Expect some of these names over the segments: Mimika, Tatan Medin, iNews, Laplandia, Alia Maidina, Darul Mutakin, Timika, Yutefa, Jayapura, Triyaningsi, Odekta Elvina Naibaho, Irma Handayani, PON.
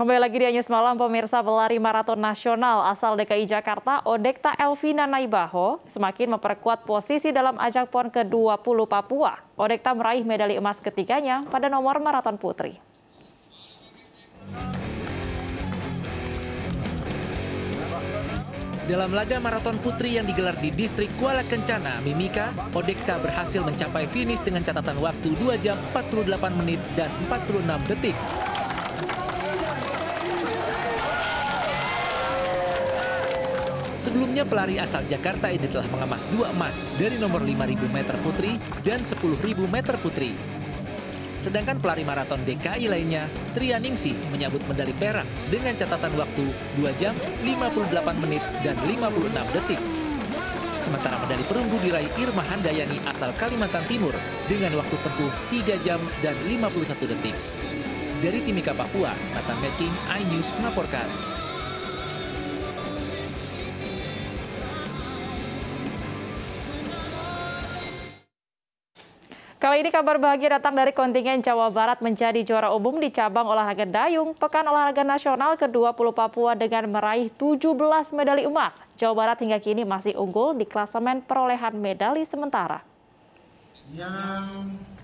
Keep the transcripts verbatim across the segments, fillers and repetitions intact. Kembali lagi di News Malam, pemirsa. Pelari maraton nasional asal D K I Jakarta, Odekta Elvina Naibaho, semakin memperkuat posisi dalam ajang PON ke dua puluh Papua. Odekta meraih medali emas ketiganya pada nomor maraton putri. Dalam laga maraton putri yang digelar di distrik Kuala Kencana, Mimika, Odekta berhasil mencapai finish dengan catatan waktu dua jam empat puluh delapan menit dan empat puluh enam detik. Sebelumnya pelari asal Jakarta ini telah mengemas dua emas dari nomor lima ribu meter putri dan sepuluh ribu meter putri. Sedangkan pelari maraton D K I lainnya, Triyaningsi, menyambut medali perak dengan catatan waktu dua jam lima puluh delapan menit dan lima puluh enam detik. Sementara medali perunggu diraih Irma Handayani asal Kalimantan Timur dengan waktu tempuh tiga jam dan lima puluh satu detik. Dari Timika Papua, Tatan Medin, iNews melaporkan. Kali ini kabar bahagia datang dari kontingen Jawa Barat menjadi juara umum di cabang olahraga dayung Pekan Olahraga Nasional ke dua puluh Papua dengan meraih tujuh belas medali emas. Jawa Barat hingga kini masih unggul di klasemen perolehan medali sementara. Yang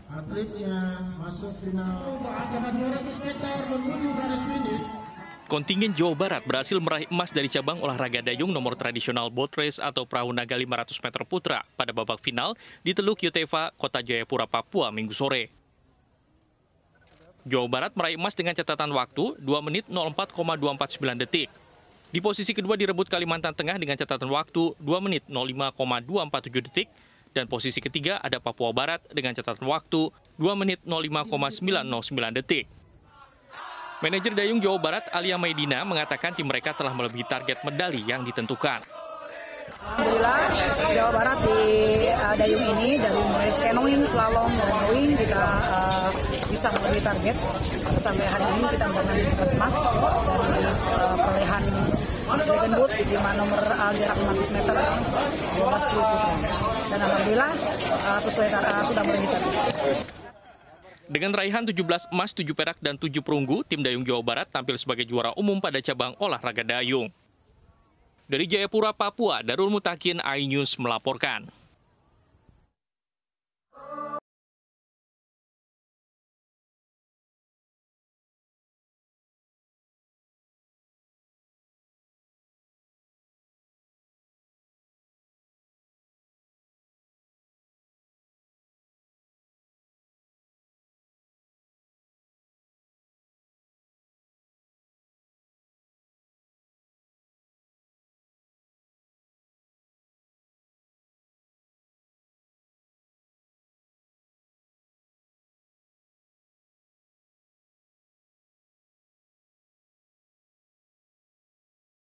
atletnya masuk final dua ratus meter menuju garis finish. Kontingen Jawa Barat berhasil meraih emas dari cabang olahraga dayung nomor tradisional boat race atau perahu naga lima ratus meter putra pada babak final di Teluk Yutefa, Kota Jayapura, Papua, Minggu sore. Jawa Barat meraih emas dengan catatan waktu dua menit nol empat koma dua empat sembilan detik. Di posisi kedua direbut Kalimantan Tengah dengan catatan waktu dua menit nol lima koma dua empat tujuh detik. Dan posisi ketiga ada Papua Barat dengan catatan waktu dua menit nol lima koma sembilan nol sembilan detik. Manajer dayung Jawa Barat, Alia Maidina, mengatakan tim mereka telah melebihi target medali yang ditentukan. Alhamdulillah, Jawa Barat di uh, dayung ini dari mulai canoeing, slalom, rowing kita uh, bisa melebihi target. Sampai hari ini kita mendapatkan emas dari uh, perolehan Dragon Boat di nomor uh, jarak lima ratus meter dua belas dan alhamdulillah uh, sesuai uh, sudah melebihi target. Dengan raihan tujuh belas emas, tujuh perak, dan tujuh perunggu, tim dayung Jawa Barat tampil sebagai juara umum pada cabang olahraga dayung. Dari Jayapura, Papua, Darul Mutakin, iNews melaporkan.